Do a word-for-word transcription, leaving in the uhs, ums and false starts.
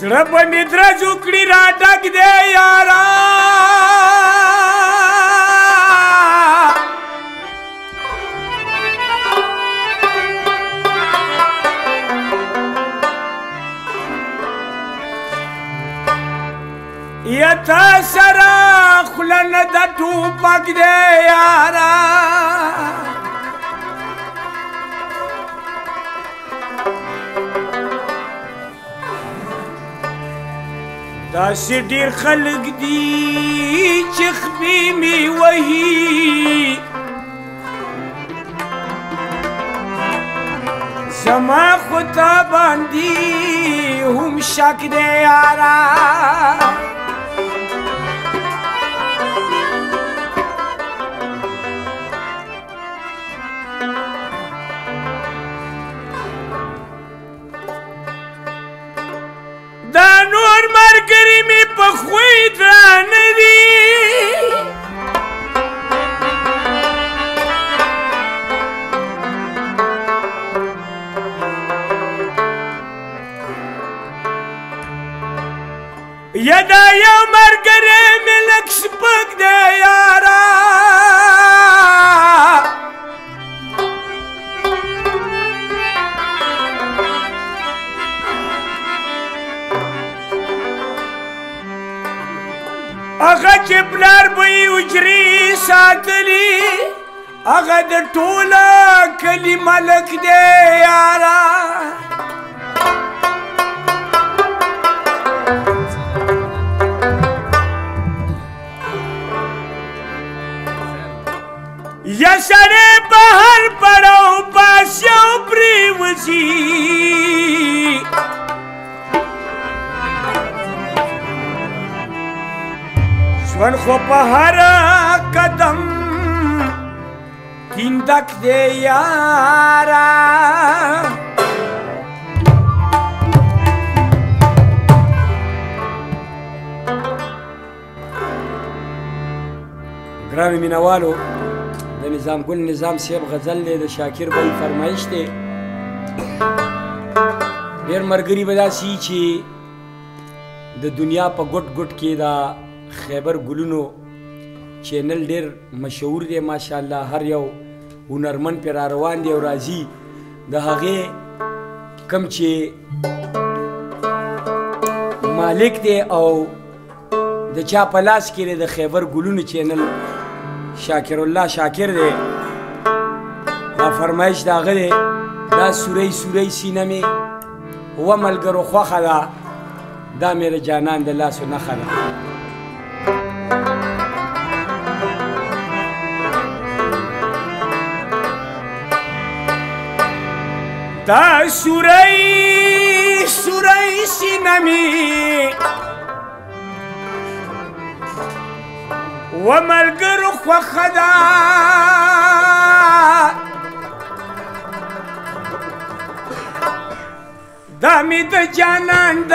زړه په نېدره جوکړي را ډک دی یارا، یا تا سره خوله نه د ټوپک دی یارا، داسې ډېر خلک دي چې خپې مې وهي زما خو تا باندې هم شک دی یاره، خوید را ندی یدا یو مرګری مې لږ شپږ دی یاره، هغه چې پلار به یې حجرې ساتلي هغه د ټوله کلي ملک دی یاره، یا سړی په هر پړاو پاسي او پرېوځي، ژوند خو په هر قدم تیندک دی یاره، ګرانو مینه والو د نظام ګل نظام صاحب غزل دی د شاکر بل فرمایش دی، ډېر ملګري به داسې وي چې د دنیا په ګوټ ګوټ کې دا خیبر ګلونو چینل ډیر مشهور دی ماشاءالله، هر یو هنرمند پې را روان دی او راځي د هغې کم چې مالک دی او د چا په لاس کې دی د خیبر ګلونو چینل شاکر الله شاکر دی، دا فرمایش د هغه دی، دا سوری سوری سینه مې و ملګرو خوښه ده، دا مې د جانان د لاسو نښه ده. دا سوری سوری سینه مې و ملګرو خوښه ده، دا مې د جانان د